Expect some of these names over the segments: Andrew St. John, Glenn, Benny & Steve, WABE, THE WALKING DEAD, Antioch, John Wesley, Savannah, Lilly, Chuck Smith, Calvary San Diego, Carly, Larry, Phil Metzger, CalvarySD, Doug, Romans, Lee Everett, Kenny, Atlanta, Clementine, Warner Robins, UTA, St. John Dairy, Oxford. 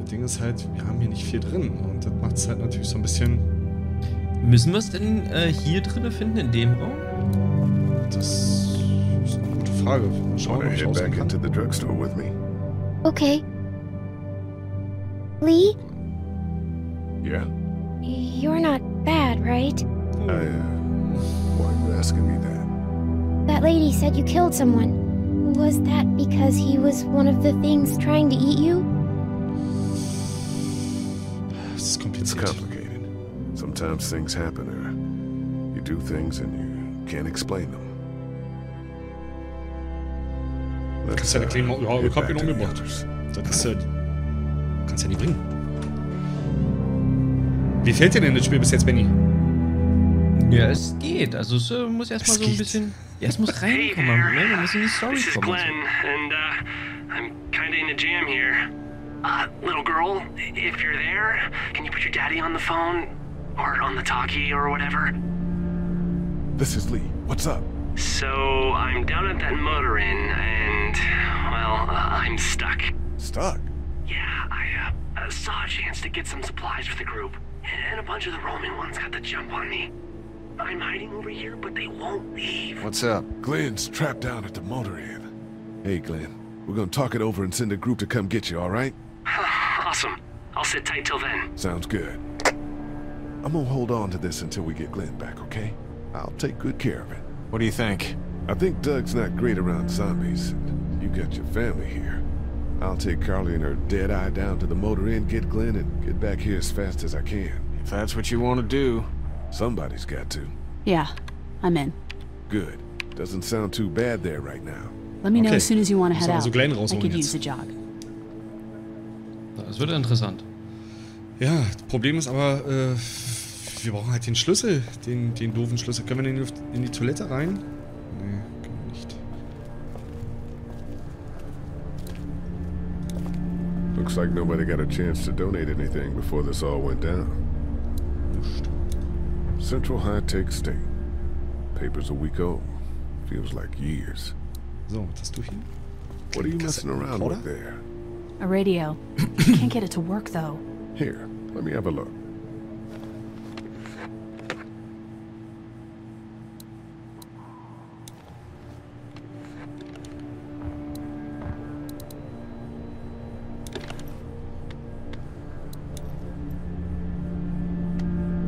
Das Ding ist halt, wir haben hier nicht viel drin und das macht es halt natürlich so ein bisschen... Müssen wir es denn hier drin finden, in dem Raum? Das ist eine gute Frage. Schauen wir mal, back into the drugstore with me. Okay. Lee? Yeah? You're not bad, right? Why are you asking me that? That lady said you killed someone. Was that because he was one of the things trying to eat you? It's complicated. Sometimes things happen, or you do things and you can't explain them. Let's get back to the others. Das kannst ja nicht bringen. Wie fällt dir denn das Spiel bis jetzt, Benny? Ja, es geht. Also es muss erstmal so ein bisschen... Ja, es muss reinkommen. Ne? Man muss in die Story this kommen. This is Glenn, and I'm kinda in a jam here. Little girl, if you're there, can you put your daddy on the phone? Or on the talkie or whatever? This is Lee. What's up? So, I'm down at that motor inn and... well, I'm stuck. Stuck? Yeah, I saw a chance to get some supplies for the group. And a bunch of the Roman ones got the jump on me. I'm hiding over here, but they won't leave. What's up? Glenn's trapped down at the motor inn. Hey, Glenn. We're gonna talk it over and send a group to come get you, alright? Awesome. I'll sit tight till then. Sounds good. I'm gonna hold on to this until we get Glenn back, okay? I'll take good care of it. What do you think? I think Doug's not great around zombies. You got your family here. I'll take Carly and her dead eye down to the motor inn, get Glenn, and get back here as fast as I can. If that's what you want to do, somebody's got to. Yeah, I'm in. Good. Doesn't sound too bad there right now. Let me know as soon as you want to head out. I could use a jog. Das wird interessant. Ja, das Problem ist aber, wir brauchen halt den Schlüssel, den doofen Schlüssel. Können wir den in die Toilette rein? Nee, können wir nicht. Looks like nobody got a chance to donate anything before this all went down. Central High-Tech State. Papers a week old. Feels like years. So, was hast du hier? What are you messing around with there? A radio. Can't get it to work though. Here, let me have a look.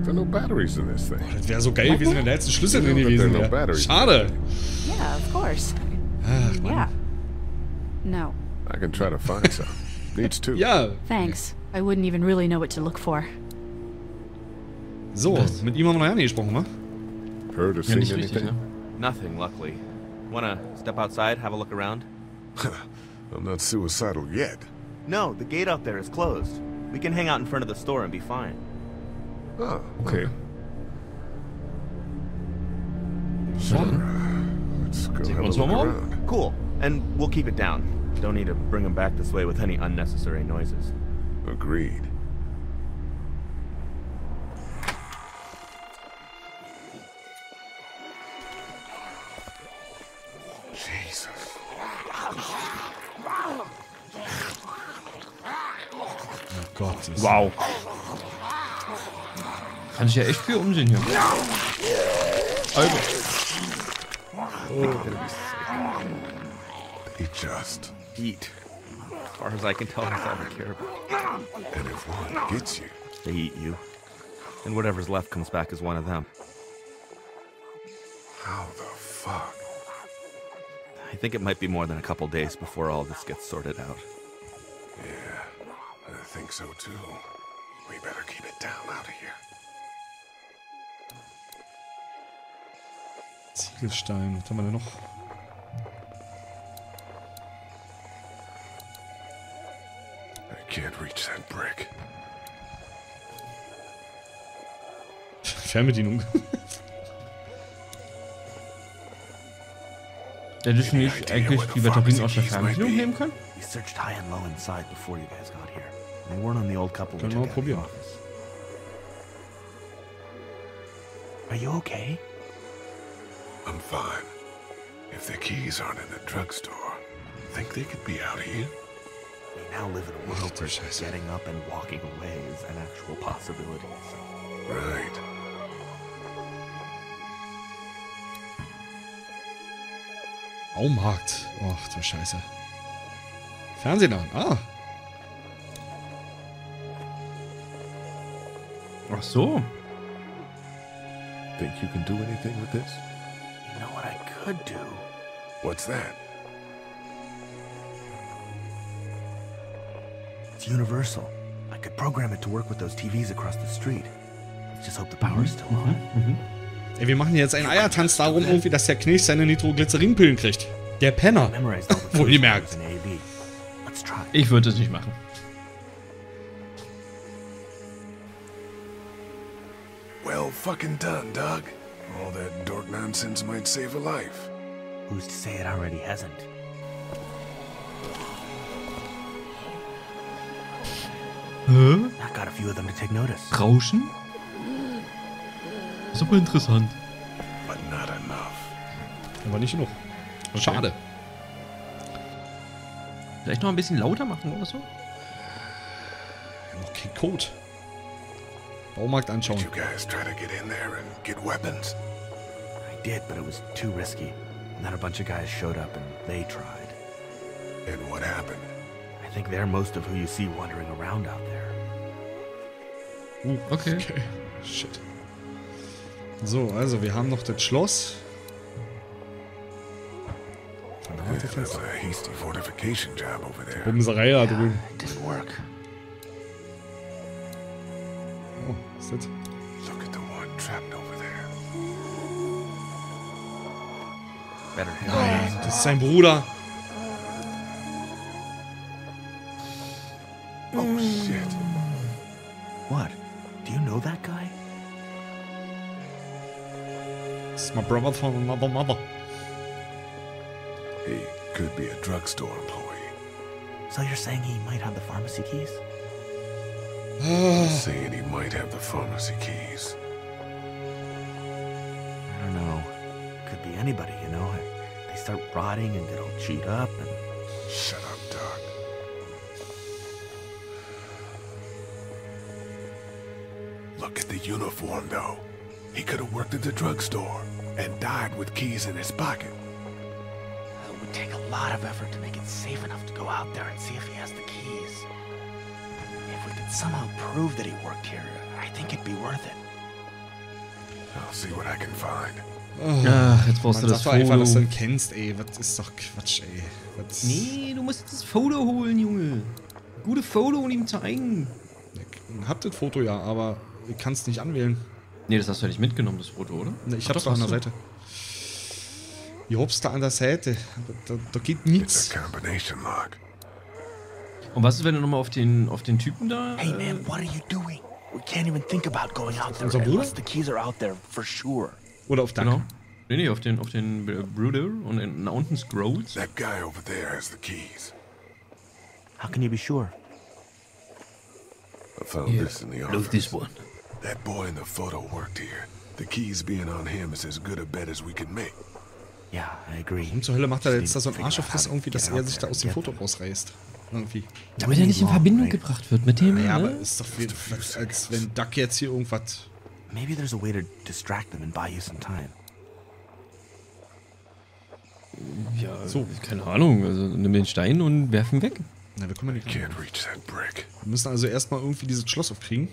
There are no batteries in this thing. Oh, das wäre so geil gewesen, wenn da jetzt ein Schlüssel drin gewesen wäre. Schade. Yeah, of course. Ach, yeah. No. I can try to find some. Needs two. Ja. Thanks. I wouldn't even really know what to look for. So, mit ihm haben wir noch nicht gesprochen, wa? Heard of seeing anything? Nothing, luckily. Wanna step outside, have a look around? I'm not suicidal yet. No, the gate out there is closed. We can hang out in front of the store and be fine. Oh, okay. Let's go have a look around. Cool, and we'll keep it down. Don't need to bring them back this way with any unnecessary noises. Agreed. Jesus. Oh Gott. Wow. Kann ich ja echt viel umsehen hier. Also. Oh. They just eat. As far as I can tell, that's all they care about. And if one gets you, they eat you. And whatever's left comes back as one of them. How the fuck? I think it might be more than a couple days before all this gets sorted out. Yeah, I think so too. We better keep it down out of here. Ziegelstein, was haben wir denn noch? Can't reach that brick. Fernbedienung. Der dürfte nicht eigentlich die Batterien aus der Fernbedienung nehmen können? Können wir mal probieren. Are you okay? I'm fine. If the keys aren't in the drugstore, think they could be out here? We now live in a world where getting up and walking away is an actual possibility. Right. Baumarkt. Ach du Scheiße. Fernsehen an. Ah. Ach so. Think you can do anything with this? You know what I could do? What's that? It's universal. I could program it to work with those TVs across the street. Let's just hope the power's still on. Ey, wir machen jetzt einen Eiertanz darum, irgendwie, dass der Knecht seine Nitroglycerinpillen kriegt. Der Penner. Wohlgemerkt. Ich würde es nicht machen. Fucking done, Doug. All that dork nonsense might save a life. Who's to say it already hasn't? Hä? I got a few of them to take notice. Rauschen? Super interessant. But not enough. Aber nicht genug. Schade. Vielleicht noch ein bisschen lauter machen oder so? Noch kein Code. Baumarkt anschauen. Did you guys try to get in there and get weapons? I did, but it was too risky. And then a bunch of guys showed up and they tried. And what happened? I think they're most of who you see wandering around out there. Ooh, okay. Okay. Shit. So, also wir haben noch das Schloss. That's a hasty fortification job over there. Bumserei da drüben. It didn't work. Oh, was ist das? Look at the one trapped over there. Nein, das ist sein Bruder. Oh shit. What? Do you know that guy? It's my brother from another mother. He could be a drugstore employee. So you're saying he might have the pharmacy keys? Saying he might have the pharmacy keys. I don't know. Could be anybody, you know. They start rotting and get all chewed up and... Shut up, Doc. Look at the uniform, though. He could have worked at the drugstore and died with keys in his pocket. It would take a lot of effort to make it safe enough to go out there and see if he has the keys. If we could somehow prove that he worked here, I think it'd be worth it. I'll see what I can find. Ach, jetzt brauchst du das Foto. Einfach, dass du ihn kennst, ey. Was ist doch Quatsch, ey. Was? Nee, du musst jetzt das Foto holen, Junge. Gute Foto und ihm zeigen. Ich hab das Foto ja, aber ich kann es nicht anwählen. Nee, das hast du ja nicht mitgenommen, das Foto, oder? Nee, ich hab's doch an der Seite. Ich hab's da an der Seite. Da geht nichts. Und was ist, wenn du nochmal auf den Typen da? Hey man, what are you doing? We can't even think about going out there. Unless the keys are out there for sure. Oder auf den. Genau. Nee, auf den Bruder und nach unten scrolls. That guy over there has the keys. How can you be sure? I found this in the office. Look, this one. That boy in the photo worked here. The keys being on him is as good a bet as we can make. Yeah, I agree. Warum zur Hölle macht er jetzt da so ein Arschofriss irgendwie, dass er sich da aus dem Foto rausreißt? Irgendwie. Damit er nicht in Verbindung gebracht wird mit dem, ja, ne? Aber ist doch viel, als wenn Duck jetzt hier irgendwas... Maybe there's a way to distract them and buy you some time. Ja, so. Keine Ahnung, also nimm den Stein und werf ihn weg. Na, wir kommen ja nicht. Wir müssen also erstmal irgendwie dieses Schloss aufkriegen.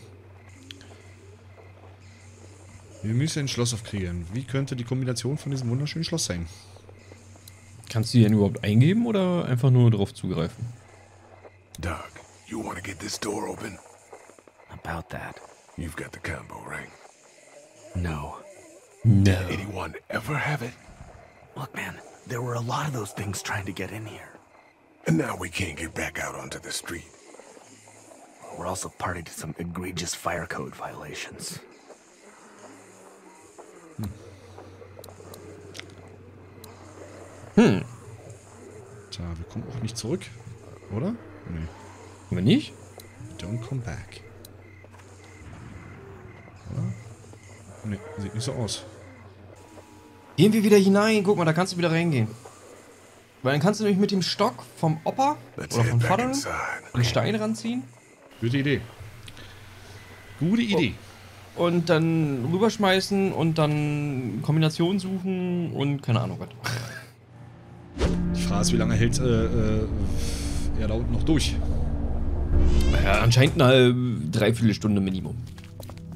Wir müssen ein Schloss aufkriegen. Wie könnte die Kombination von diesem wunderschönen Schloss sein? Kannst du die denn überhaupt eingeben oder einfach nur drauf zugreifen? Doug, you want to get this door open? About that. You've got the combo, right? No. No. Did anyone ever have it? Look, man, there were a lot of those things trying to get in here. And now we can't get back out onto the street. We're also party to some egregious fire code violations. Hm. Tja, wir kommen auch nicht zurück, oder? Nee. Wenn nicht? Don't come back. Oder? Nee, sieht nicht so aus. Gehen wir wieder hinein. Guck mal, da kannst du wieder reingehen. Weil dann kannst du nämlich mit dem Stock vom Opa oder vom Vater einen Stein ranziehen. Gute Idee. Gute Idee. Und dann rüberschmeißen und dann Kombinationen suchen und keine Ahnung was. Die Frage ist, wie lange hält er da unten noch durch? Naja, anscheinend eine Dreiviertelstunde Minimum.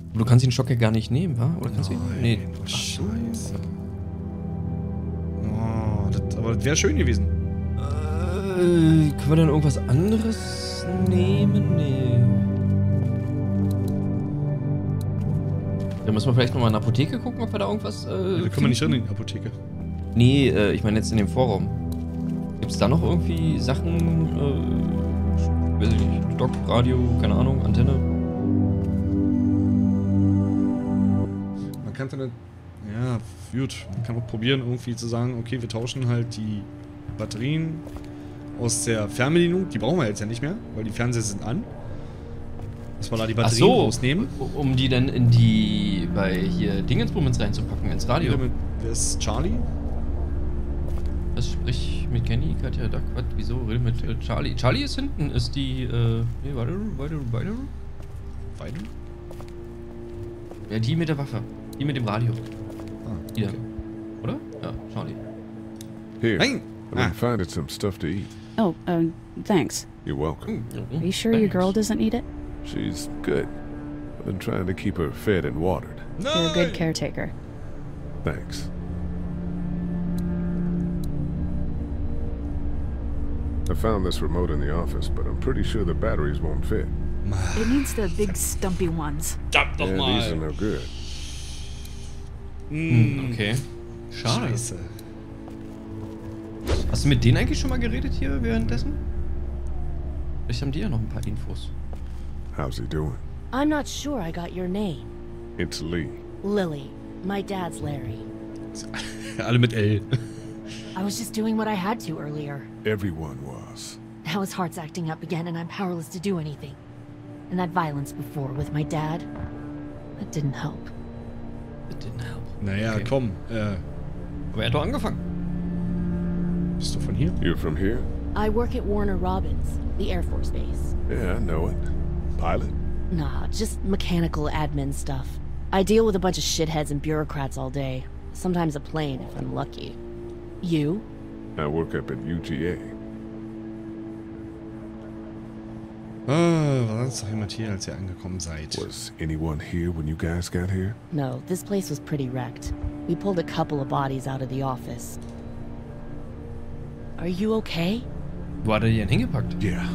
Aber du kannst den Stock ja gar nicht nehmen, wa? Oder kannst du ihn? Nee. Oh, scheiße. Oh, das, aber das wäre schön gewesen. Können wir dann irgendwas anderes nehmen? Nee. Dann müssen wir vielleicht nochmal in der Apotheke gucken, ob wir da irgendwas. Da können wir nicht rein in die Apotheke. Nee, ich meine jetzt in dem Vorraum. Gibt's da noch irgendwie Sachen? Weiß ich nicht. Stock, Radio, keine Ahnung, Antenne. Kannst du dann, ja, gut, man kann auch probieren, irgendwie zu sagen, okay, wir tauschen halt die Batterien aus der Fernbedienung, die brauchen wir jetzt ja nicht mehr, weil die Fernseher sind an. Dass wir da die Batterien rausnehmen. Um die dann in die, bei hier Dingensbummens reinzupacken, ins Radio. Wer ist Charlie? Was, sprich mit Kenny, Katja, Doug, was, wieso, rede mit Charlie. Charlie ist hinten, ist die, nee, weiter? Ja, die mit der Waffe. Die mit dem Radio. Ah, okay. Oder? Ja, Charlie. Here. Hey. I provided some stuff to eat. Oh, thanks. You're welcome. Are you sure your girl doesn't need it? She's good. I've been trying to keep her fed and watered. You're a good caretaker. Thanks. I found this remote in the office, but I'm pretty sure the batteries won't fit. It needs the big stumpy ones. Dump them all. Yeah, these are no good. Okay. Schade. Scheiße. Hast du mit denen eigentlich schon mal geredet hier währenddessen? Vielleicht haben die ja noch ein paar Infos. How's he doing? I'm not sure I got your name. It's Lee. Lilly. My dad's Larry. Alle mit L. I was just doing what I had to earlier. Everyone was. Now his heart's acting up again and I'm powerless to do anything. And that violence before with my dad, that didn't help. It didn't help. Naja, okay. Komm. Aber er hat doch angefangen. Bist du von hier? You're from here? I work at Warner Robins, the Air Force Base. Yeah, I know it. Pilot? Nah, just mechanical admin stuff. I deal with a bunch of shitheads and bureaucrats all day. Sometimes a plane if I'm lucky. You? I work up at UTA. Oh, war sonst noch jemand hier, als ihr angekommen seid? Was anyone here when you guys got here? No, this place was pretty wrecked. We pulled a couple of bodies out of the office. Are you okay? War der hier hingepackt? Yeah,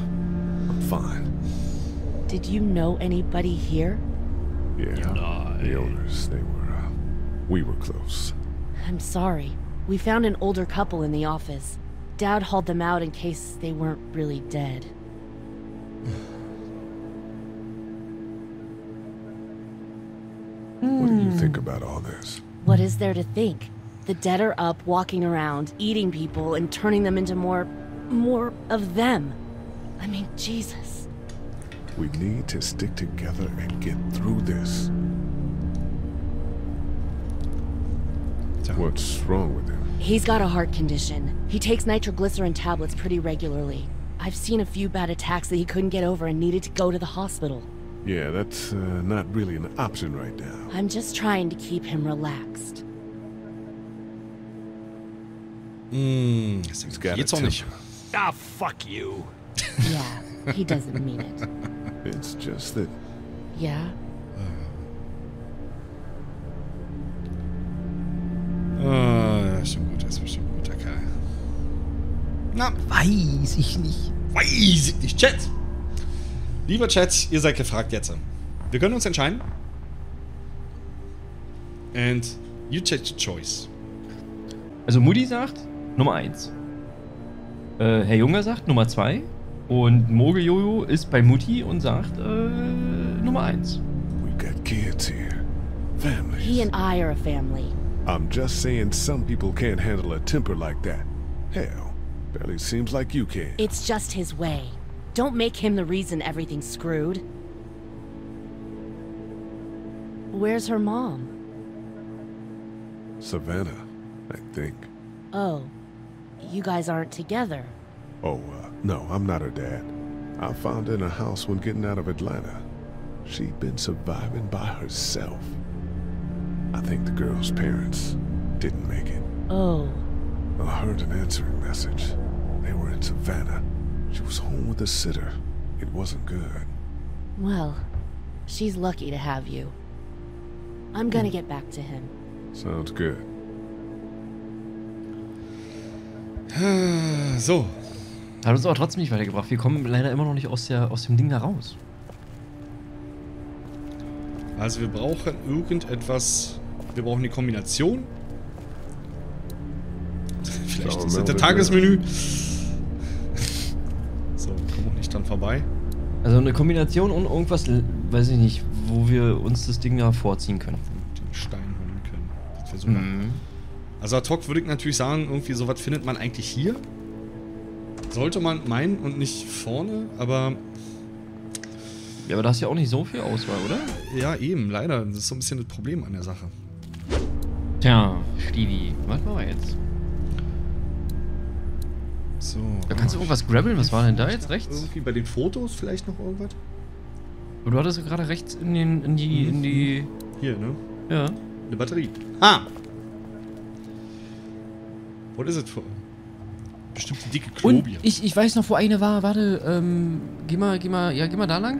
I'm fine. Did you know anybody here? Yeah, the owners, they were, we were close. I'm sorry. We found an older couple in the office. Dad hauled them out in case they weren't really dead. What do you think about all this? What is there to think? The dead are up, walking around, eating people, and turning them into more of them. I mean, Jesus. We need to stick together and get through this. What's wrong with him? He's got a heart condition. He takes nitroglycerin tablets pretty regularly. I've seen a few bad attacks that he couldn't get over and needed to go to the hospital. Yeah, that's not really an option right now. I'm just trying to keep him relaxed. He's got it. Ah, fuck you. Yeah, he doesn't mean it. It's just that... Yeah? Das ist schon gut, okay. Na, weiß ich nicht. Weiß ich nicht, Chat. Lieber Chat, ihr seid gefragt jetzt. Wir können uns entscheiden. And you take the choice. Also Moody sagt Nummer 1. Herr Junger sagt Nummer 2. Und Mogeljojo ist bei Mutti und sagt Nummer 1. We've got kids here. Families. He and I are a family. I'm just saying some people can't handle a temper like that. Hell, barely seems like you can. It's just his way. Don't make him the reason everything's screwed. Where's her mom? Savannah, I think. Oh, you guys aren't together. Oh, no, I'm not her dad. I found her in a house when getting out of Atlanta. She'd been surviving by herself. I think the girl's parents didn't make it. Oh. I heard an answering message. They were in Savannah. She was home with a sitter. It wasn't good. Well, she's lucky to have you. I'm gonna get back to him. Sounds good. So. Hat uns aber trotzdem nicht weitergebracht. Wir kommen leider immer noch nicht aus dem Ding da raus. Also wir brauchen irgendetwas. Wir brauchen die Kombination. Vielleicht das der Tagesmenü. So, kommen wir nicht dran vorbei. Also eine Kombination und irgendwas, weiß ich nicht, wo wir uns das Ding da vorziehen können. Den Stein holen können. Das versuchen wir. Also ad hoc würde ich natürlich sagen, irgendwie sowas findet man eigentlich hier. Sollte man meinen und nicht vorne, aber... Ja, aber da ist ja auch nicht so viel Auswahl, oder? Ja, eben, leider. Das ist so ein bisschen das Problem an der Sache. Tja, Stevie, was machen wir jetzt? So. Da kannst du irgendwas grabbeln, was war denn da jetzt rechts? Irgendwie bei den Fotos vielleicht noch irgendwas? Aber du hattest ja gerade rechts in die... Hier, ne? Ja. Eine Batterie. Ah! What is it for? Bestimmt eine dicke Klobier. Und ich weiß noch, wo eine war. Warte, geh mal da lang.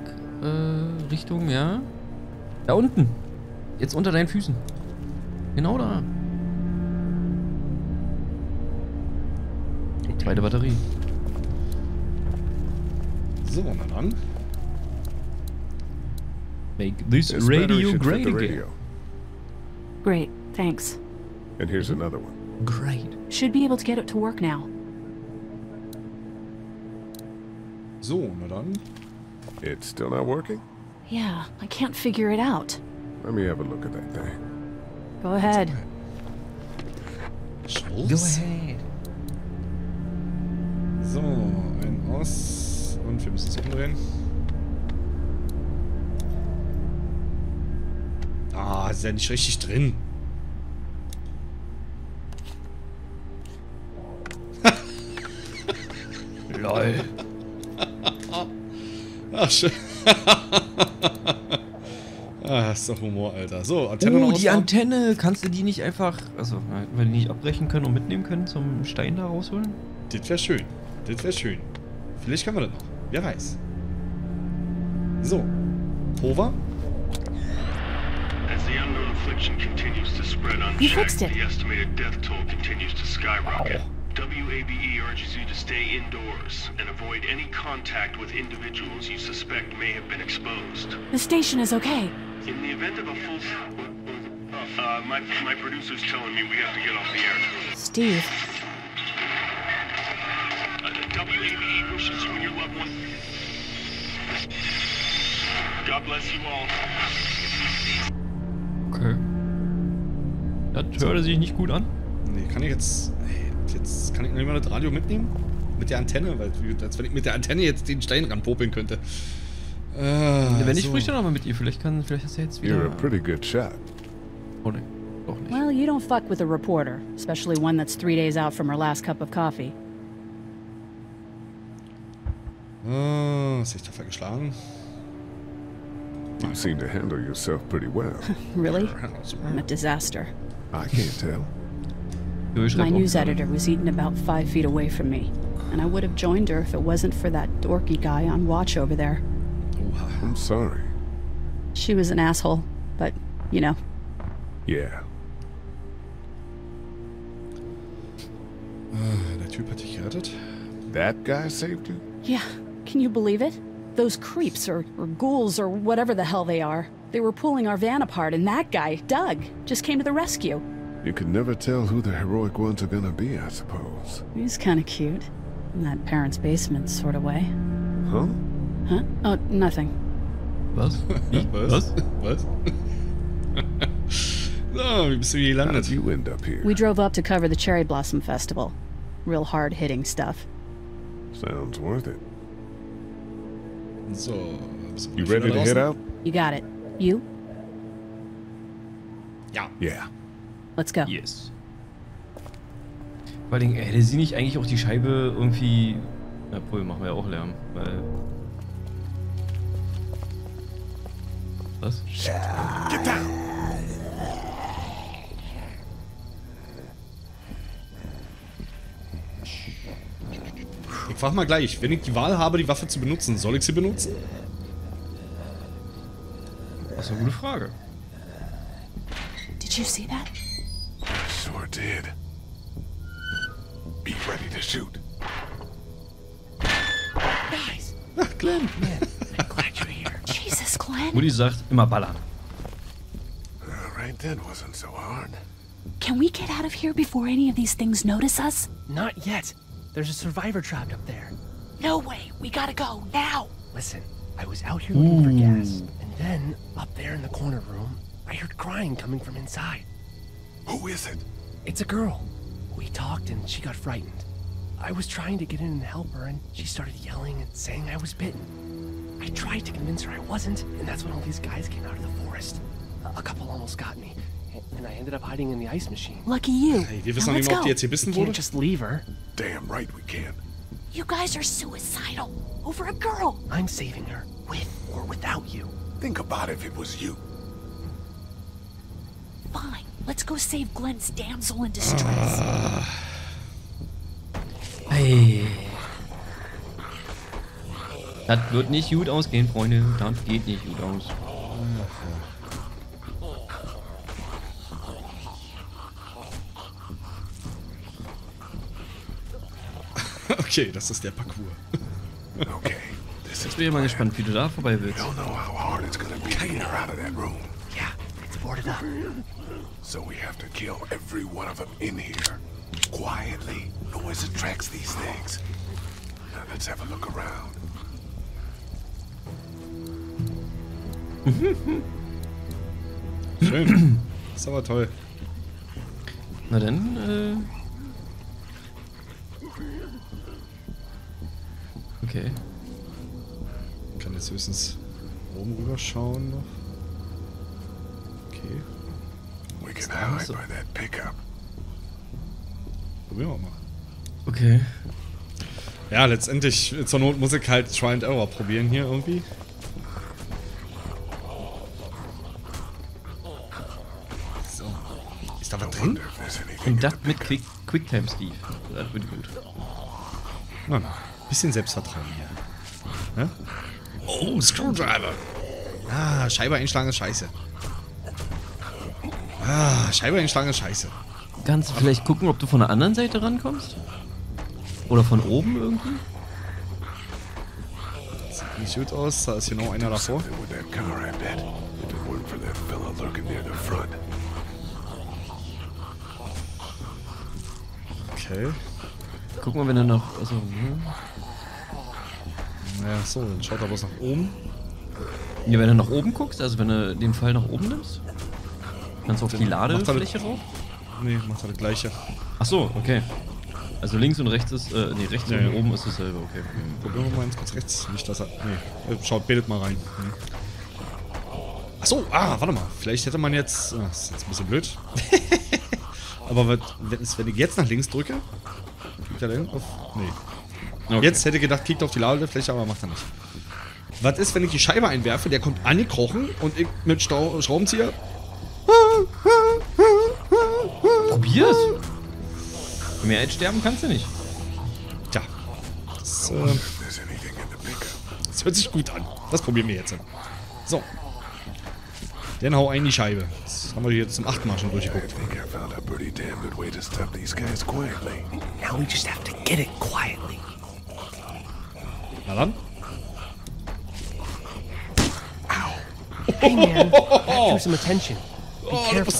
Richtung, ja. Da unten. Jetzt unter deinen Füßen. Genau da. Okay. Zweite Batterie. So, na dann. Make this radio great again. Great, thanks. And here's another one. Great. Should be able to get it to work now. So, na dann. It's still not working? Yeah, I can't figure it out. Let me have a look at that thing. Go ahead. Schulz. Go ahead. So, ein Aus. Und wir müssen es umdrehen. Ah, ist ja nicht richtig drin. LOL. Ach, schön. Ah, ist doch Humor, Alter. So, Antenne noch die ausmachen. Antenne, kannst du die nicht einfach... Also, wenn die nicht abbrechen können und mitnehmen können, zum Stein da rausholen? Das wäre schön. Das wäre schön. Vielleicht können wir das noch. Wer weiß. So. Hover. As the unknown affliction continues to spread unchecked, the estimated death toll continues to skyrocket. WABE urges you to stay indoors and avoid any contact with individuals you suspect may have been exposed. The station is okay. In the event of a full... my producer's telling me we have to get off the air. Steve. WABE wishes you and your loved one. God bless you all. Okay. Das hörte sich nicht gut an. Nee, kann ich jetzt... Jetzt kann ich noch nicht mal das Radio mitnehmen. Mit der Antenne, weil als wenn ich mit der Antenne jetzt den Stein ranpopeln könnte. Wenn ich sprich dann nochmal mit ihr, vielleicht hast du jetzt wieder... You're a pretty good shot. Oh ne, auch nicht. Well, you don't fuck with a reporter, especially one that's 3 days out from her last cup of coffee. Ist sich da vergeschlagen? You seem to handle yourself pretty well. Really? I'm a disaster. I can't tell. My news editor was eaten about 5 feet away from me, and I would have joined her if it wasn't for that dorky guy on watch over there. I'm sorry. She was an asshole, but, you know. Yeah. Der Typ hat dich gerettet. That guy saved you? Yeah, can you believe it? Those creeps, or ghouls, or whatever the hell they are, they were pulling our van apart, and that guy, Doug, just came to the rescue. You could never tell who the heroic ones are gonna be, I suppose. He's kind of cute. In that parents' basement sort of way. Huh? Huh? Oh, nothing. Was? Was? Was? No, so you landed. How did you end up here? We drove up to cover the Cherry Blossom Festival. Real hard-hitting stuff. Sounds worth it. So, you ready to head out? You got it. You? Yeah. Yeah. Let's go. Yes. Vor allem, hätte sie nicht eigentlich auch die Scheibe irgendwie... Na Pull, machen wir ja auch Lärm, weil... Was? Shit. Get down! Ich frag mal gleich, wenn ich die Wahl habe, die Waffe zu benutzen, soll ich sie benutzen? Das ist eine gute Frage. Did you see that? Sure did. Be ready to shoot. Nice. Ach, Glenn. I'm glad you're here. Jesus, Glenn. Woody sagt immer ballern. Right then wasn't so hard. Can we get out of here before any of these things notice us? Not yet. There's a survivor trapped up there. No way. We gotta go now. Listen, I was out here looking for gas, and then up there in the corner room, I heard crying coming from inside. Who is it? It's a girl. We talked and she got frightened. I was trying to get in and help her, and she started yelling and saying I was bitten. I tried to convince her I wasn't, and that's when all these guys came out of the forest. A couple almost got me, and I ended up hiding in the ice machine. Lucky you. Hey, wir wissen nicht, ob die jetzt hier bissen wurde. Just leave her. Damn right we can. You guys are suicidal over a girl. I'm saving her, with or without you. Think about if it was you. Fine, let's go save Glenn's damsel in distress. Hey. Das wird nicht gut ausgehen, Freunde. Das geht nicht gut aus. Okay, das ist der Parcours. Okay. Ich bin ja mal gespannt, wie du da vorbei willst. So we have to kill every one of them in here. Quietly. Noise attracts these things. Now let's have a look around. Schön. Das ist aber toll. Na dann, Okay. Ich kann jetzt höchstens oben rüber schauen noch. Okay. We can hide by that pickup. Probieren wir mal. Okay. Ja, letztendlich zur Not muss ich halt Try and Error probieren hier irgendwie. So. Ist da was drin? Und das mit Quicktime Steve. Das wird gut. Na, na. Bisschen Selbstvertrauen hier. Ja? Oh, Screwdriver. Ah, Scheibe einschlagen ist scheiße. Ah, Scheibe einschlagen ist scheiße. Kannst du vielleicht gucken, ob du von der anderen Seite rankommst? Oder von oben irgendwie? Das sieht nicht gut aus, da ist genau einer davor. Okay. Guck mal, wenn er noch... Also, naja, so, dann schaut er bloß nach oben. Ja, wenn du nach oben guckst, also wenn du den Pfeil nach oben nimmst, kannst du auf die Ladefläche drauf? Nee, macht er das gleiche. Ach so, okay. Also links und rechts ist, nee, rechts und oben ist dasselbe, okay. Probieren wir mal ganz kurz rechts, nicht dass er, nee, schaut, betet mal rein. Ach so, warte mal, vielleicht hätte man jetzt, das ist jetzt ein bisschen blöd. Aber wenn ich jetzt nach links drücke, kriegt er da auf, nee. Okay. Jetzt hätte ich gedacht, kriegt er auf die Ladefläche, aber macht er nicht. Was ist, wenn ich die Scheibe einwerfe, der kommt angekrochen und ich mit Schraubenzieher... Probier's! Mehr als sterben kannst du nicht. Tja. Das hört sich gut an. Das probieren wir jetzt. So. Dann hau ein die Scheibe. Das haben wir hier zum 8. Mal schon durchgeguckt. Na dann. Hey man, capture some attention. Be careful.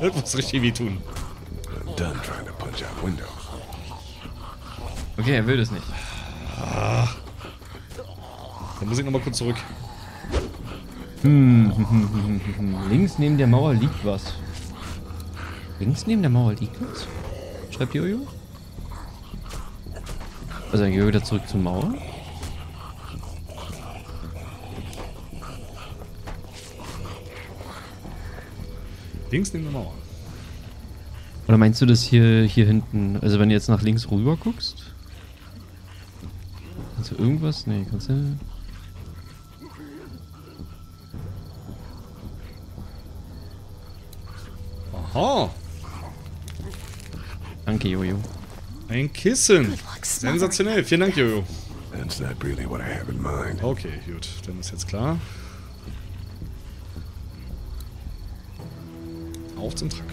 Das muss richtig wehtun. Okay, er will das nicht. Dann muss ich nochmal kurz zurück. Links neben der Mauer liegt was. Links neben der Mauer liegt was? Schreibt Jojo? Also dann gehen wir wieder zurück zur Mauer. Links neben der Mauer. Oder meinst du das hier hinten? Also wenn du jetzt nach links rüber guckst? Kannst du irgendwas? Nee, kannst du... Aha! Danke, Jojo. Ein Kissen! Sensationell! Vielen Dank, Jojo. Okay, gut. Dann ist jetzt klar. Auf zum Truck.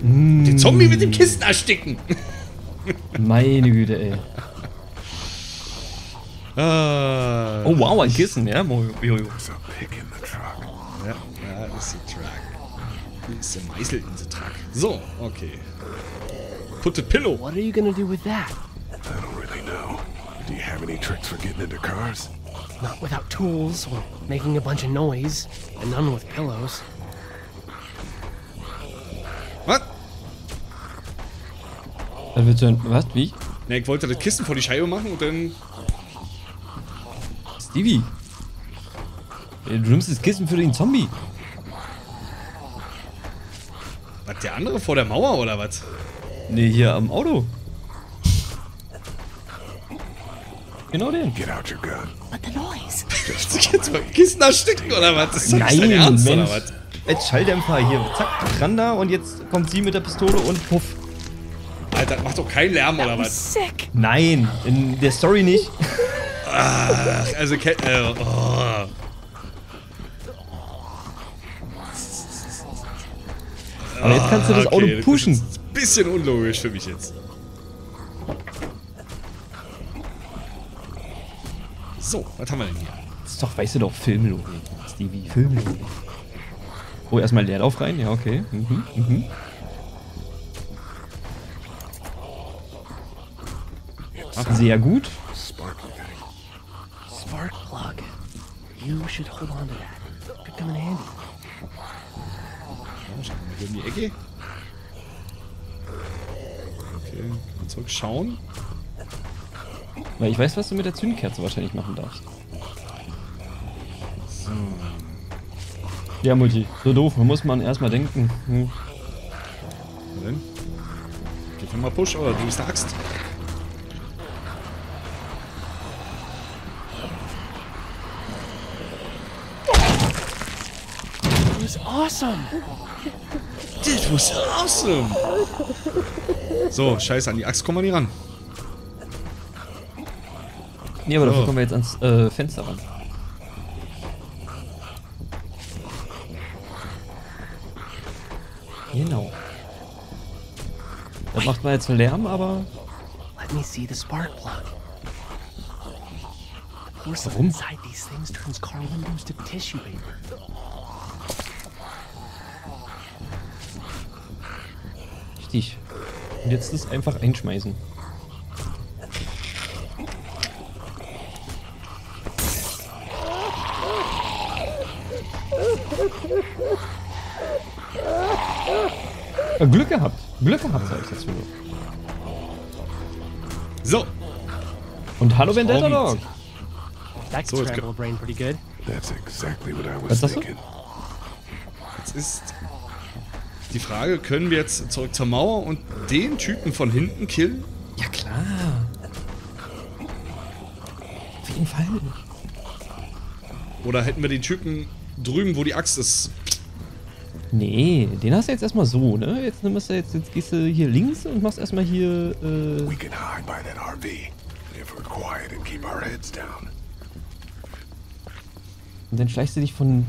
Mm. Den Zombie mit dem Kissen ersticken! Meine Güte, ey. Oh wow, ein Kissen, ja, Jojo. Ja, da ist der Truck. Ist der Meißel in the Truck. So, okay. Put the pillow. What are you gonna do with that? I don't really know. Do you have any tricks for getting into cars? Not without tools or making a bunch of noise, and none with pillows. Was? Was? Wie? Ne, ich wollte das Kissen vor die Scheibe machen und dann... Stevie! Du nimmst das Kissen für den Zombie! Was, der andere vor der Mauer oder was? Ne, hier am Auto. Genau den. Get out your gun. What the noise? Jetzt mal Kissen ersticken oder was? Das ist nein, dein Ernst, Mensch. Oder was? Jetzt Schalldämpfer hier. Zack, ran da und jetzt kommt sie mit der Pistole und puff. Alter, macht doch keinen Lärm oder was? Sick. Nein, in der Story nicht. Ach, also oh. Aber jetzt kannst du das Auto pushen. Bisschen unlogisch für mich jetzt. So, was haben wir denn hier? Das ist doch, weißt du doch, Filmlogik. Stevie, Filmlogik. Oh, erstmal Leerlauf rein? Ja, okay. Mhm, mhm. Ach, sehr gut. Spark plug. You should hold on to that. Could come in handy. Oh, schauen wir hier um die Ecke. Okay, zurückschauen. Weil ich weiß, was du mit der Zündkerze wahrscheinlich machen darfst. So. Ja, Mutti, so doof, man muss man erstmal denken. Hm. Was denn? Gib mir mal Push, oder du bist der Axt. That was awesome! That was awesome! So, scheiße, an die Axt kommen wir nicht ran. Nee, aber dafür kommen wir jetzt ans Fenster ran. Genau. Das macht man jetzt einen Lärm, aber... Let me see the spark plug. Warum? Richtig. Und jetzt ist einfach einschmeißen. Glück gehabt, sag ich dazu. So. Und hallo Vendetta Dog. So, jetzt was sagst du? Jetzt ist die Frage, können wir jetzt zurück zur Mauer und den Typen von hinten killen? Ja klar. Auf jeden Fall. Oder hätten wir den Typen drüben, wo die Axt ist? Nee, den hast du jetzt erstmal so, ne? Jetzt nimmst du jetzt gehst du hier links und machst erstmal hier. We can hide by that RV if we're quiet and keep our heads down. Und dann schleichst du dich von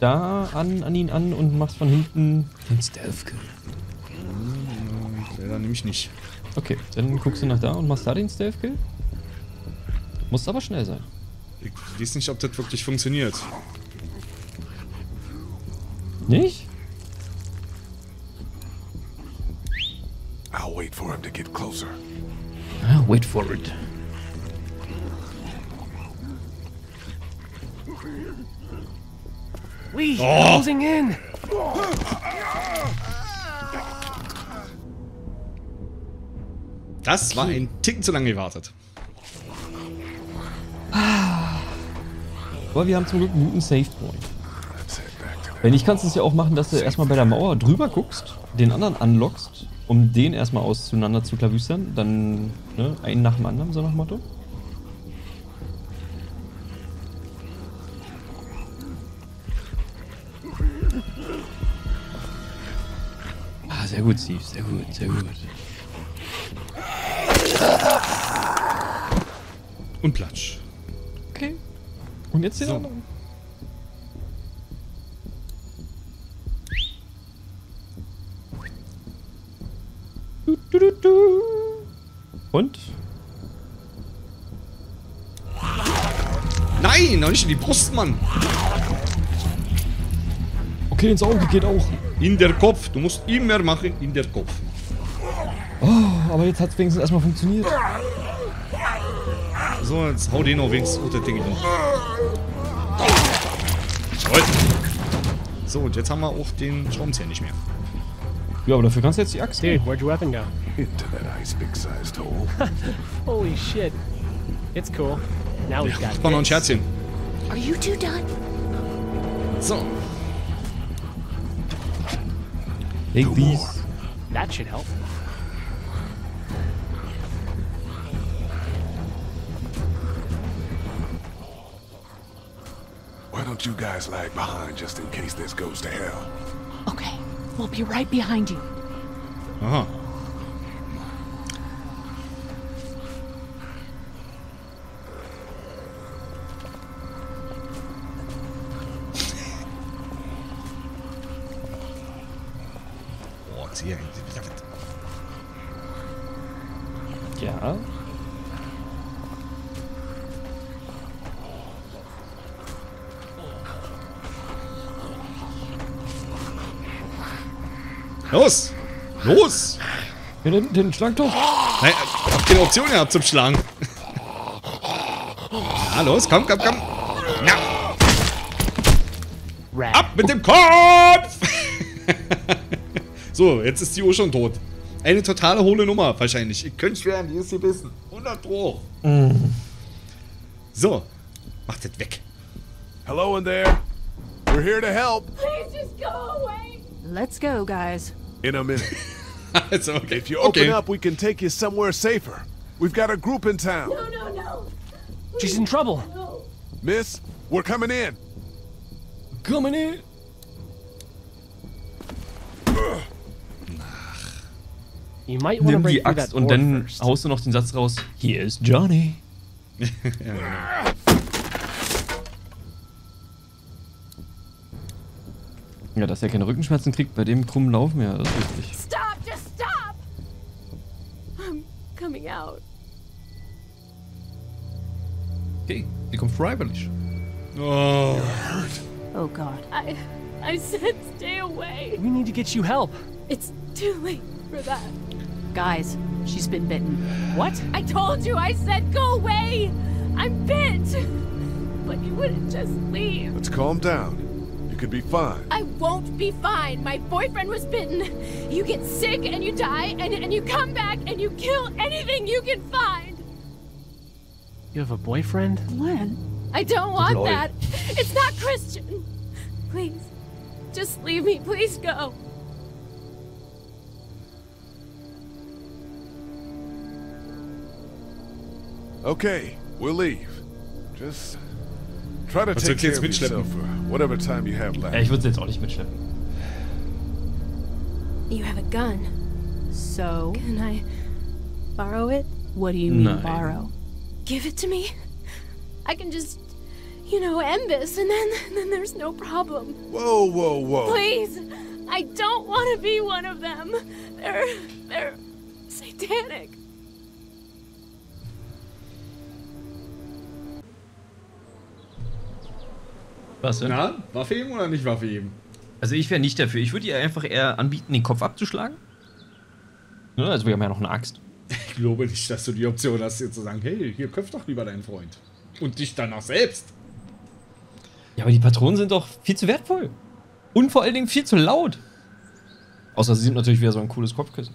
da an ihn an und machst von hinten den Stealth-Kill. Ja, dann nehme ich nicht. Okay, dann guckst du nach da und machst da den Stealth-Kill. Muss aber schnell sein. Ich weiß nicht, ob das wirklich funktioniert. Nicht? I'll wait for him to get closer. I'll wait for it. We closing in. Das war ein Ticken zu lange gewartet. Aber wir haben zum Glück einen guten Safe Point. Wenn nicht, kannst du es ja auch machen, dass du erstmal bei der Mauer drüber guckst, den anderen anlockst um den erstmal auseinander zu klabüstern, dann ne, einen nach dem anderen, so nach dem Motto. Ah, sehr gut, Steve, sehr gut, sehr gut. Und Platsch. Okay. Und jetzt den anderen. Und? Nein, noch nicht in die Brust, Mann. Okay, ins Auge geht auch. In der Kopf. Du musst immer machen, in der Kopf. Oh, aber jetzt hat es wenigstens erstmal funktioniert. So, jetzt hau den auch wenigstens unter Dinge hin. So, und jetzt haben wir auch den Schraubenzieher nicht mehr. Ja, aber dafür kannst du jetzt die Axt nehmen. Dude, where'd your weapon go? Into that nice big-sized hole. Holy shit. It's cool. Now we've got noch ein Scherzchen. Are you two done? So. Take these. That should help. Why don't you guys lag behind just in case this goes to hell? Okay. We'll be right behind you. Aha. Oh, jetzt hier. Ja. Los! Los! Ja, den schlag doch! Nein, hab keine Option gehabt zum Schlagen. Ja, los, komm, komm, komm! Na. Ab mit dem Kopf! So, jetzt ist die Uhr schon tot. Eine totale hohle Nummer, wahrscheinlich. Ihr könnt schwören, die ist gebissen. 100 hoch. Mm. So, macht das weg. Hello in there. We're here to help. Please just go away. Let's go, guys. In a minute. It's okay. If you open up, we can take you somewhere safer. We've got a group in town. No, no, no. Please. She's in trouble. No. Miss, we're coming in. Coming in. You might want to break through that door first. Nimm die Axt und dann haust du noch den Satz raus. Hier ist Johnny. Ja. Ja, dass er keine Rückenschmerzen kriegt bei dem krummen Laufen, ja, das ist richtig. Stop, just stop! I'm coming out. Okay, die kommt freiwillig. Oh. Oh God. I said stay away. We need to get you help. It's too late for that. Guys, she's been bitten. What? I told you, I said go away! I'm bit! But you wouldn't just leave. Let's calm down. You could be fine. I won't be fine. My boyfriend was bitten. You get sick and you die and you come back and you kill anything you can find. You have a boyfriend? Glenn. I don't want that. It's not Christian. Please. Just leave me. Please go. Okay, we'll leave. Just try to take care of yourself for whatever time you have left. Ja, ich würde es jetzt auch nicht mitschleppen. You have a gun. So? Can I borrow it? What do you mean borrow? Give it to me. I can just, you know, end this and then there's no problem. Whoa, whoa, whoa. Please. I don't want to be one of them. They're satanic. Was denn? Na, Waffe eben oder nicht Waffe eben? Also ich wäre nicht dafür. Ich würde ihr einfach eher anbieten, den Kopf abzuschlagen. Ne? Also wir haben ja noch eine Axt. Ich glaube nicht, dass du die Option hast, dir zu sagen, hey, hier köpft doch lieber deinen Freund. Und dich danach selbst. Ja, aber die Patronen sind doch viel zu wertvoll. Und vor allen Dingen viel zu laut. Außer sie sind natürlich wieder so ein cooles Kopfkissen.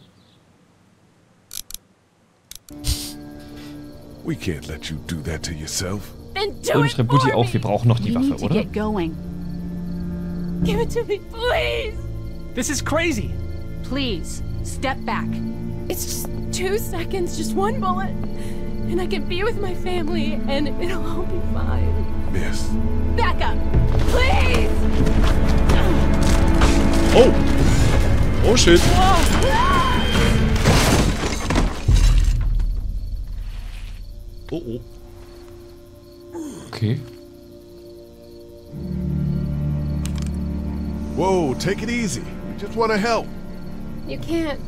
We can't let you do that to yourself. Und schreibt Butti auf, wir brauchen noch die Waffe, oder? Give it to me, please. This is crazy. Please. Step back. It's just 2 seconds, just one bullet, and I can be with my family, and it'll all be fine. Yes. Back up, please! Oh! Oh shit! Whoa. Oh oh. Okay. Whoa, take it easy. We just want to help. You can't.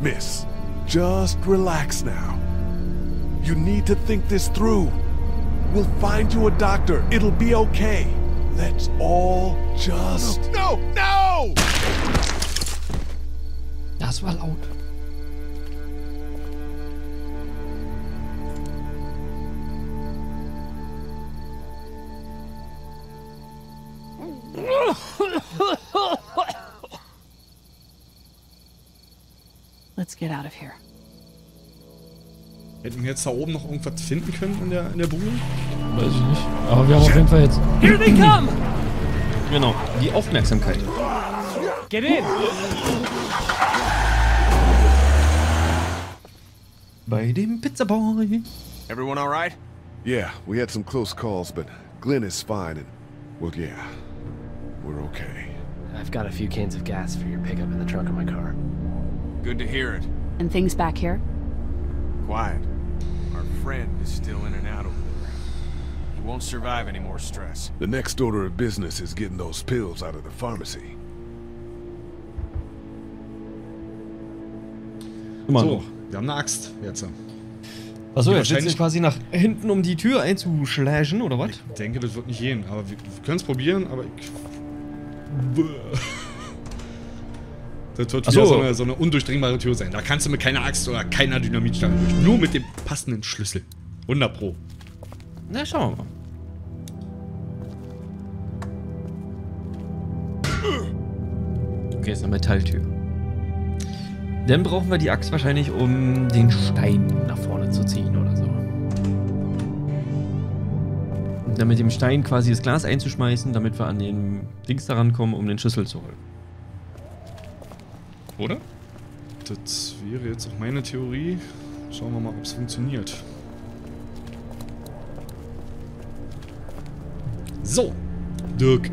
Miss, just relax now. You need to think this through. We'll find you a doctor. It'll be okay. Let's all just... No, no! Das war laut. Let's get out of here. Hätten wir jetzt da oben noch irgendwas finden können in der Bude? Weiß ich nicht. Aber wir haben auf jeden Fall jetzt... Here they come! Genau, die Aufmerksamkeit. Get in! Bei dem Pizza Boy. Everyone alright? Yeah, we had some close calls, but Glenn is fine and... Well, yeah. We're okay. I've got a few cans of gas for your pickup in the trunk of my car. Good to hear it. And things back here? Quiet. Our friend is still in and out over there. He won't survive any more stress. The next order of business is getting those pills out of the pharmacy. So, wir haben eine Axt jetzt. Achso, jetzt sind sie quasi nach hinten, um die Tür einzuschlagen, oder was? Ich denke, das wird nicht gehen, aber wir können es probieren, aber ich... Das wird wieder so eine undurchdringbare Tür sein. Da kannst du mit keiner Axt oder keiner Dynamitstange durch. Nur mit dem passenden Schlüssel. 100 Pro. Na, schauen wir mal. Okay, ist eine Metalltür. Dann brauchen wir die Axt wahrscheinlich, um den Stein nach vorne zu ziehen oder so. Und dann mit dem Stein quasi das Glas einzuschmeißen, damit wir an den Dings da rankommen, um den Schlüssel zu holen. Oder? Das wäre jetzt auch meine Theorie. Schauen wir mal, ob es funktioniert. So, Doug.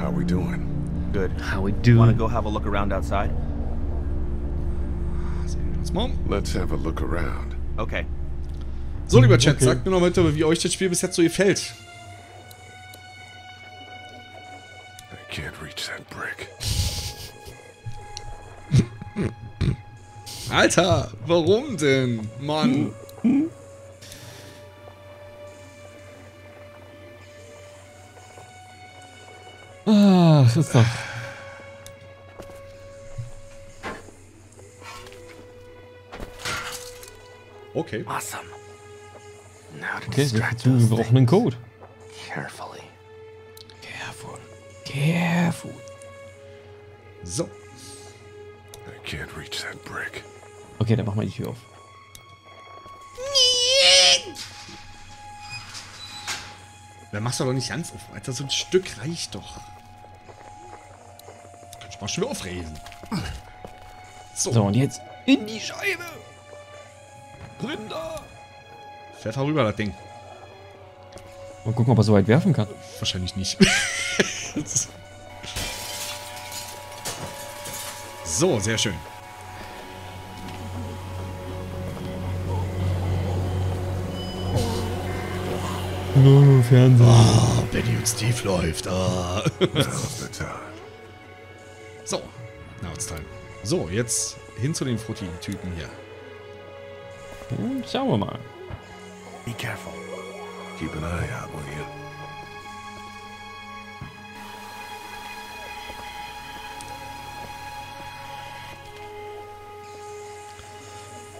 How we doing? Good. How we doing? Want to go have a look around outside? Sehen wir uns mal. Let's have a look around. Okay. So, lieber Chat, okay. Sagt mir noch mal, wie euch das Spiel bis jetzt so gefällt. I can't reach that brick. Alter, warum denn? Mann. Ah, das ist doch... Okay. Awesome. Okay, wir brauchen einen Code. Carefully. Careful. Careful. So. I can't reach that brick. Okay, dann mach mal die Tür auf. Dann machst du doch nicht ganz auf, Alter. So ein Stück reicht doch. Kannst du mal schön aufräsen. So, und jetzt in die Scheibe. Rinder. Pfeffer rüber, das Ding. Und gucken, ob er so weit werfen kann. Wahrscheinlich nicht. So, sehr schön. Nur Fernsehen. Ah, oh, Benny und Steve läuft. Ah. So, now it's time. So, jetzt hin zu den Frutti-Typen hier. Schauen wir mal. Be careful. Keep an eye out, will you?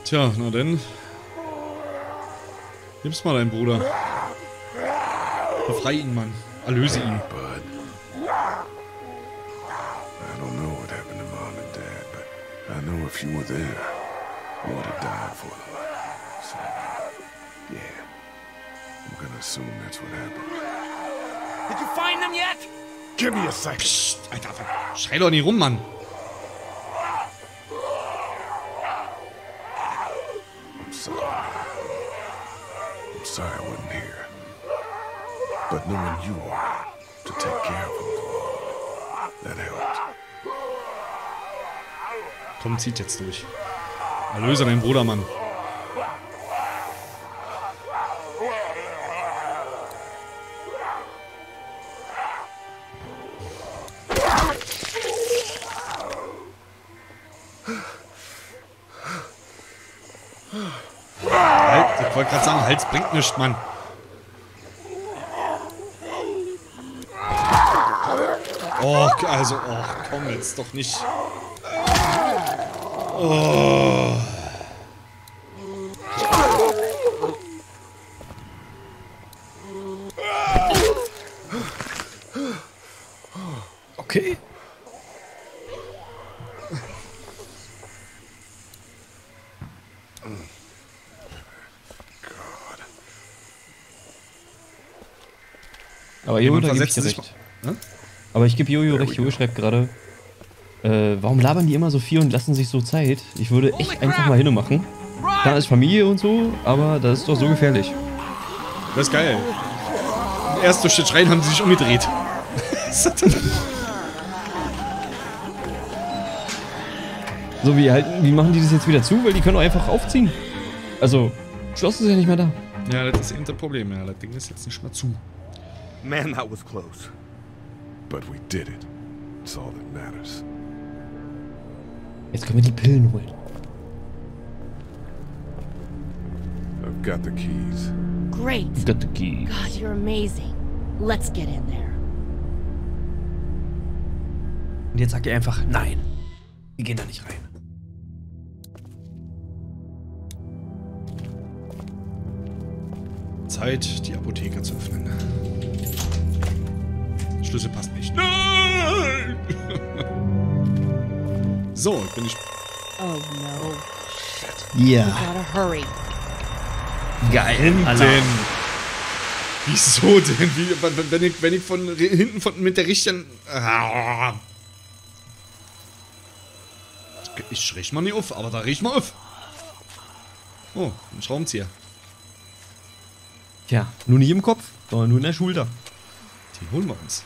Tja, na denn. Gib's mal deinen Bruder. Befrei ihn, Mann. Erlöse ihn. Psst, Alter, schrei doch nicht rum, Mann. hopes I wasn't here. But knowing you are to take care of him, that helped. Komm, zieht jetzt durch. Erlöse deinen Bruder, Mann. Ich wollte gerade sagen, Hals bringt nichts, Mann. Oh, also, oh, komm jetzt doch nicht. Oh. Okay. Aber Jojo, da gebe ich dir recht. Ne? Aber ich gebe Jojo recht, Jojo schreibt gerade. Warum labern die immer so viel und lassen sich so Zeit? Ich würde echt einfach mal hinmachen. Da ist Familie und so, aber das ist doch so gefährlich. Das ist geil. Erst durch das Schreien haben sie sich umgedreht. So, wie machen die das jetzt wieder zu? Weil die können doch einfach aufziehen. Also, Schloss ist ja nicht mehr da. Ja, das ist eben das Problem. Ja, das Ding ist jetzt nicht mehr zu. Man, that was close. But we did it. It's all that matters. Jetzt können wir die Pillen holen. I've got the keys. Great. I've got the keys. God, you're amazing. Let's get in there. Und jetzt sagt ihr einfach nein. Wir gehen da nicht rein. Zeit, die Apotheke zu öffnen. Schlüssel passt nicht. Nein! So, ich bin nicht. Oh no. Shit. Ja. Geil. Denn? Wieso denn? Wie, wenn ich von hinten mit der richtigen. Ich riech mal nicht auf, aber da riech mal auf. Oh, ein Schraubenzieher. Tja, nur nicht im Kopf, sondern nur in der Schulter. Den holen wir uns.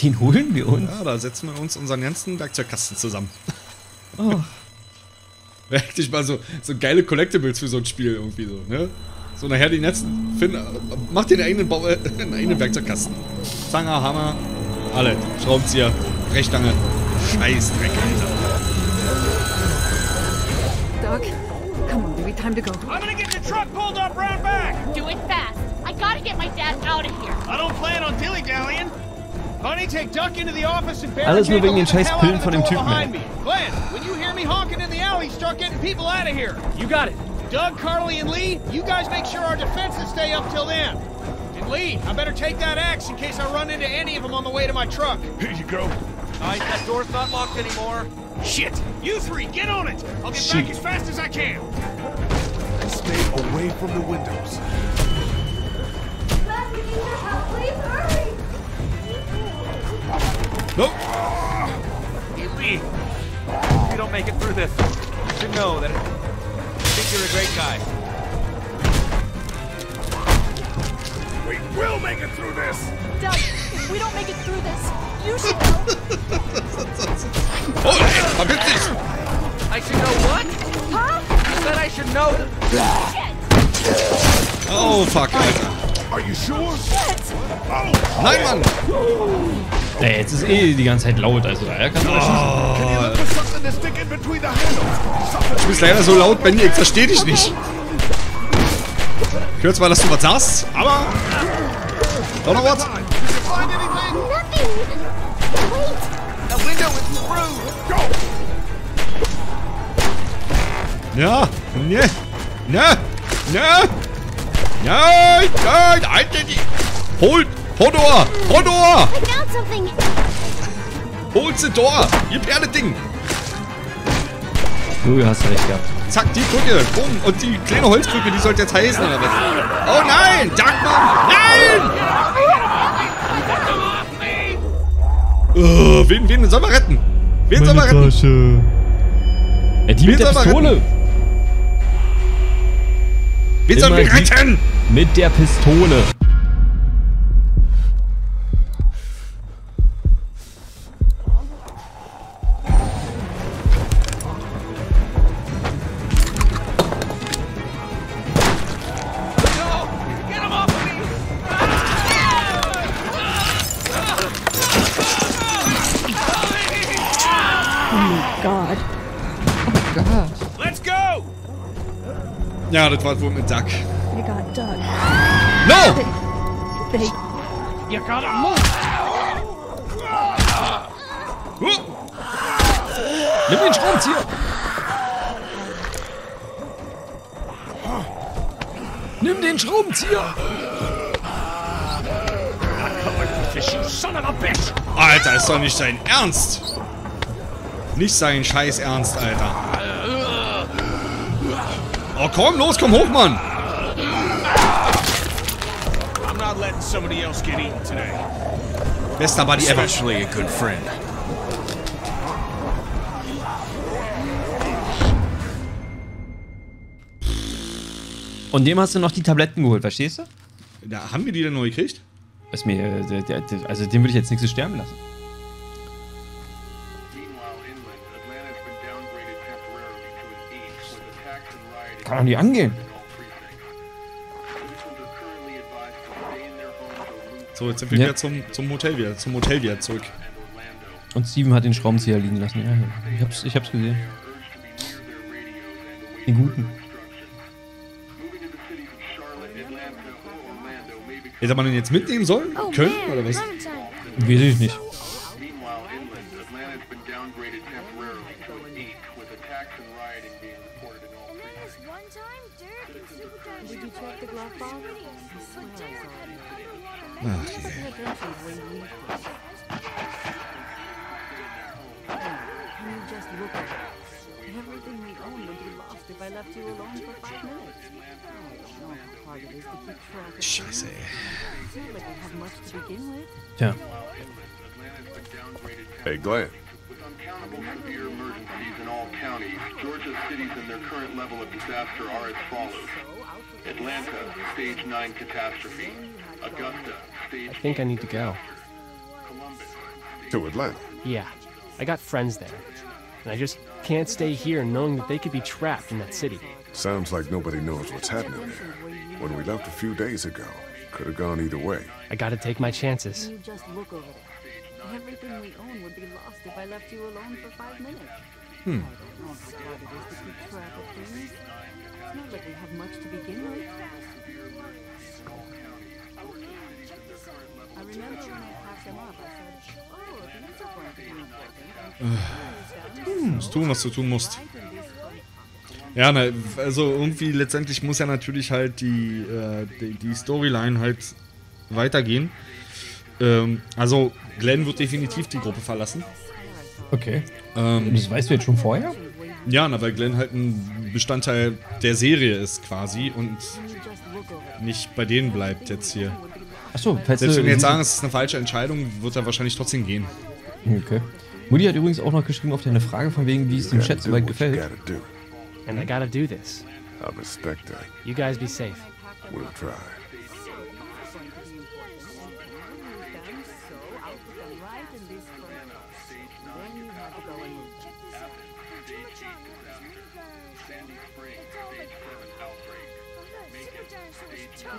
Den holen wir uns? Ja, da setzen wir uns unseren ganzen Werkzeugkasten zusammen. Oh. Wäre eigentlich mal so geile Collectibles für so ein Spiel irgendwie so, ne? So nachher die letzten. Mach dir einen eigenen Werkzeugkasten. Zange, Hammer, alle. Schraubenzieher, Brechstange. Scheiß Dreck, Alter. Doug, come on, baby, time to go. I'm gonna get the truck pulled up round back. Do it fast. I gotta get my dad out of here. I don't plan on dilly-dallying. Honey, take Duck into the office and barricade the hell out of the door behind me. Glenn, when you hear me honking in the alley, start getting people out of here. You got it. Doug, Carly, and Lee, you guys make sure our defenses stay up till then. And Lee, I better take that axe in case I run into any of them on the way to my truck. Here you go. Alright, that door's not locked anymore. Shit! You three, get on it! I'll get back as fast as I can. Stay away from the windows. Dad, we need your help. Please hurry! Nope. Hey, Lee. If you don't make it through this, you should know that I think you're a great guy. We will make it through this! Doug, if we don't make it through this, you should know. Oh, I bit this! I should know what? Huh? You said I should know. Shit. Oh, fuck, Alter. Are you sure? Shit. Oh, nein, Mann! Oh. Ey, jetzt ist die ganze Zeit laut, also daher kannst du nicht schießen. Du bist leider so laut, Benny, ich verstehe dich nicht. Ich höre zwar, dass du was sagst, aber... Doch noch was? Ja, ne, ne, ne, nein, nein, Alter, die... Holt! Hodor! Hodor! Hol's den Tor! Ihr Perle-Ding! Du hast recht gehabt. Zack, die Brücke! Boom! Und die kleine Holzbrücke, die sollte jetzt heißen, oder was? Oh nein! Dagmar! Nein! Oh, wen soll man retten? Wen soll man retten? Ja, die mit der Pistole! Wir sollen ihn retten! Mit der Pistole. Ja, das war wohl mit Doug. You got Doug. No! They... You gotta move! Nimm den Schwanz hier! Nimm den Schraubenzieher! Alter, ist doch nicht dein Ernst! Nicht sein scheiß Ernst, Alter. Oh, komm, los, komm hoch, Mann! I'm not letting somebody else get eaten today. Bester Buddy ever. Especially a good friend. Und dem hast du noch die Tabletten geholt, verstehst du? Da haben wir die denn neu gekriegt? Was mir, also dem würde ich jetzt nichts zu sterben lassen. Kann doch nicht angehen. So, jetzt sind wir wieder zum Hotel wieder zurück. Und Steven hat den Schraubenzieher liegen lassen. Ja, ich hab's gesehen. Den guten. Hätte man den jetzt mitnehmen sollen? Können? Oder was? Weiß ich nicht. Scheiße, ey. Tja. Hey, Glenn. Atlanta, Stage 9 catastrophe. Augusta, Stage 4. I think I need to go. Columbus. To Atlanta? Yeah. I got friends there. And I just can't stay here knowing that they could be trapped in that city. Sounds like nobody knows what's happening there. When we left a few days ago, could have gone either way. I gotta take my chances. You just look over there. Everything we own would be lost if I left you alone for 5 minutes. Hmm. Musst tun, was du tun musst. Ja, ne, also irgendwie letztendlich muss ja natürlich halt die Storyline halt weitergehen. Also Glenn wird definitiv die Gruppe verlassen. Okay. Das weißt du jetzt schon vorher? Ja, na, weil Glenn halt ein Bestandteil der Serie ist quasi und nicht bei denen bleibt jetzt hier. Achso, falls selbst wenn wir jetzt sagen, es ist eine falsche Entscheidung, wird er wahrscheinlich trotzdem gehen. Okay. Moody hat übrigens auch noch geschrieben auf deine Frage von wegen, wie es dem Chat so weit gefällt. And I gotta do this. I respect that. You guys be safe. We'll try.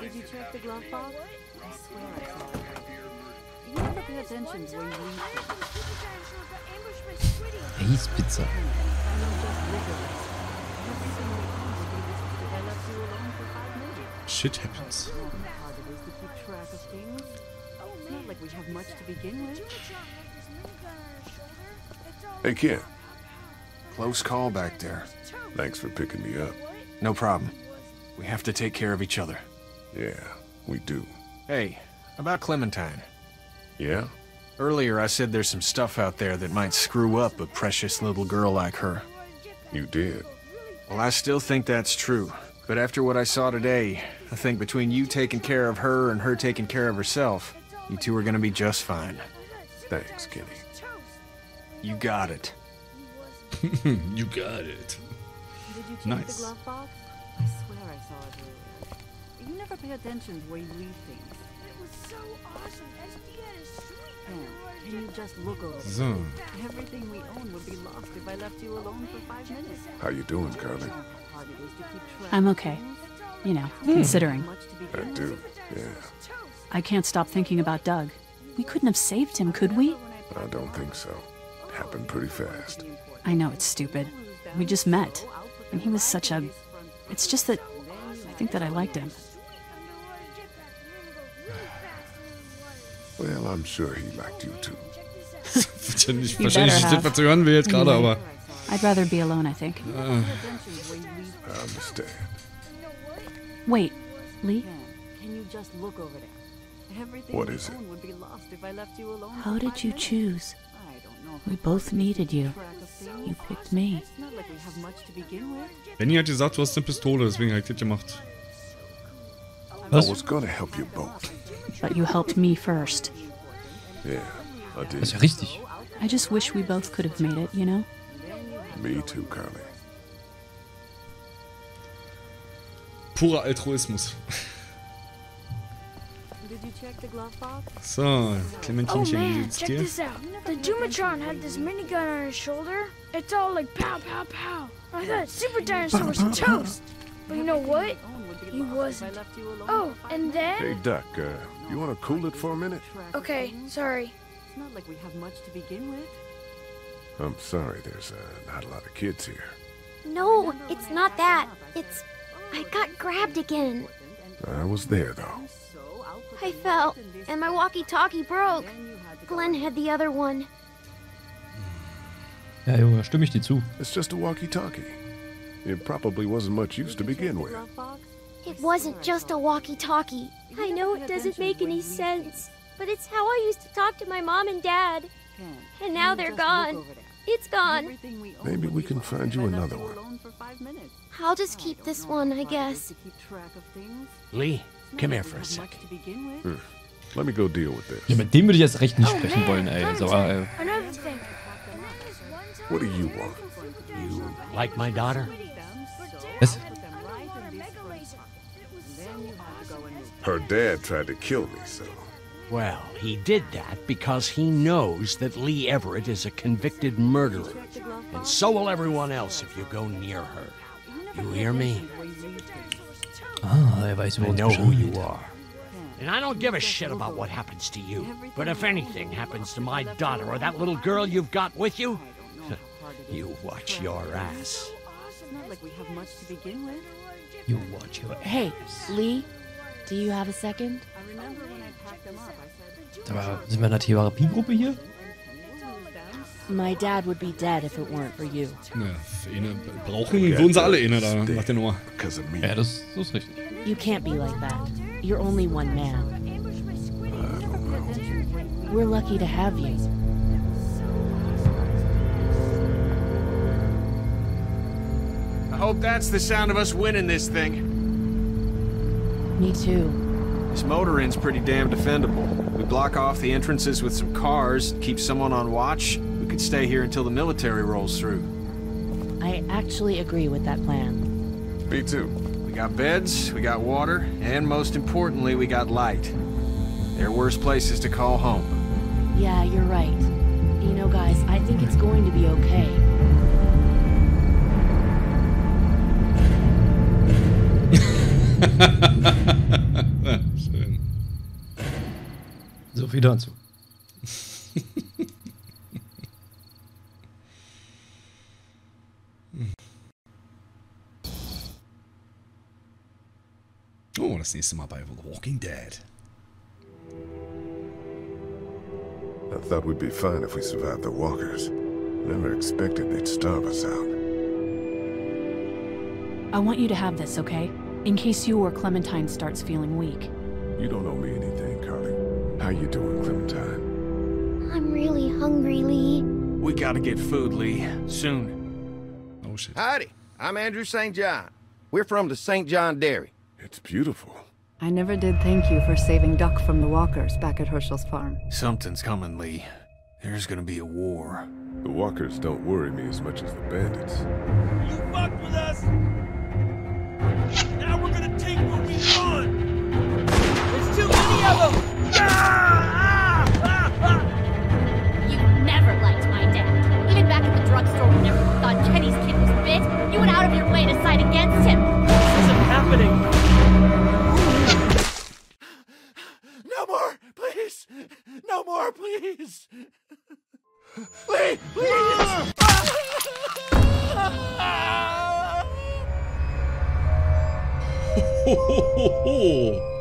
Did you check the glove box? I swear I saw it. You never pay attention when you leave. I didn't pay attention, but ambush was pretty. He's pizza. Shit happens. Not like we have much to begin with. Hey kid. Close call back there. Thanks for picking me up. No problem. We have to take care of each other. Yeah, we do. Hey, about Clementine. Yeah? Earlier I said there's some stuff out there that might screw up a precious little girl like her. You did. Well, I still think that's true. But after what I saw today, I think between you taking care of her and her taking care of herself, you two are gonna be just fine. Thanks, Kenny. You got it. You got it. Did you check the glove box? I swear I saw it earlier. You never pay attention to where you leave things. It was so awesome. SD had a sweet can you just look over Zoom. Everything we own would be lost if I left you alone for 5 minutes. How you doing, Carly? I'm okay. You know, considering. I do, yeah. I can't stop thinking about Doug. We couldn't have saved him, could we? I don't think so. It happened pretty fast. I know it's stupid. We just met. And he was such a... It's just that I think that I liked him. Well, I'm sure he liked you too. Wahrscheinlich steht was zu hören will jetzt gerade, aber... I'd rather be alone, I think. I understand. Wait, Lee? Can you just look over there? What is it? How did you choose? We both needed you. You picked me. Benny hat gesagt, du hast eine Pistole, deswegen hat er gemacht. Was? I was gonna help you both. But you helped me first. Yeah, I did. Das ist ja richtig. I just wish we both could have made it, you know? Me too, Carly. Purer Altruismus. So, Clementine, oh, man, check this out. The Dumatron had this minigun on his shoulder. It's all like pow, pow, pow. I thought Super Dinosaur was toast. But you know what? He wasn't. Oh, and then... Hey, Duck, you want to cool it for a minute? Okay, sorry. It's not like we have much to begin with. I'm sorry, there's not a lot of kids here. No, it's not that. It's... I got grabbed again. I was there, though. I fell, and my walkie-talkie broke. Glenn had the other one. Ja, Junge, stimme ich dir zu. It's just a walkie-talkie. It probably wasn't much use to begin with. It wasn't just a walkie-talkie. I know it doesn't make any sense, but it's how I used to talk to my mom and dad. And now they're gone. It's gone. Maybe we can find you another one. I'll just keep this one, I guess. Lee, come here for a sec. Let me go deal with this. Ja, mit dem würde ich jetzt recht nicht sprechen wollen, ey. So, what do you want? You like my daughter? Yes. Her dad tried to kill me, so... Well, he did that because he knows that Lee Everett is a convicted murderer. And so will everyone else if you go near her. You hear me? I know who you are. And I don't give a shit about what happens to you. But if anything happens to my daughter or that little girl you've got with you, you watch your ass. You watch your ass. Hey, Lee, do you have a second? Aber sind wir in einer Therapiegruppe hier? My dad would be dead if it weren't for you. Ja, für Ene brauchen würden sie alle Ene da nach der Nummer. Ja, das ist richtig. You can't be like that. You're only one man. I don't know. We're lucky to have you. I hope that's the sound of us winning this thing. Me too. This motor inn's pretty damn defendable. We block off the entrances with some cars, keep someone on watch. We could stay here until the military rolls through. I actually agree with that plan. Me too. We got beds, we got water, and most importantly, we got light. There are worse places to call home. Yeah, you're right. You know, guys, I think it's going to be okay. Schön. So viel dazu. Oh, das nächste Mal bei The Walking Dead. I thought we'd be fine if we survived the walkers. Never expected they'd starve us out. I want you to have this, okay? In case you or Clementine starts feeling weak. You don't owe me anything, Carly. How you doing, Clementine? I'm really hungry, Lee. We gotta get food, Lee. Soon. Oh, shit. Howdy. I'm Andrew St. John. We're from the St. John Dairy. It's beautiful. I never did thank you for saving Duck from the walkers back at Herschel's farm. Something's coming, Lee. There's gonna be a war. The walkers don't worry me as much as the bandits. You fucked with us! Lee! Please! Ho, ho, ho, ho.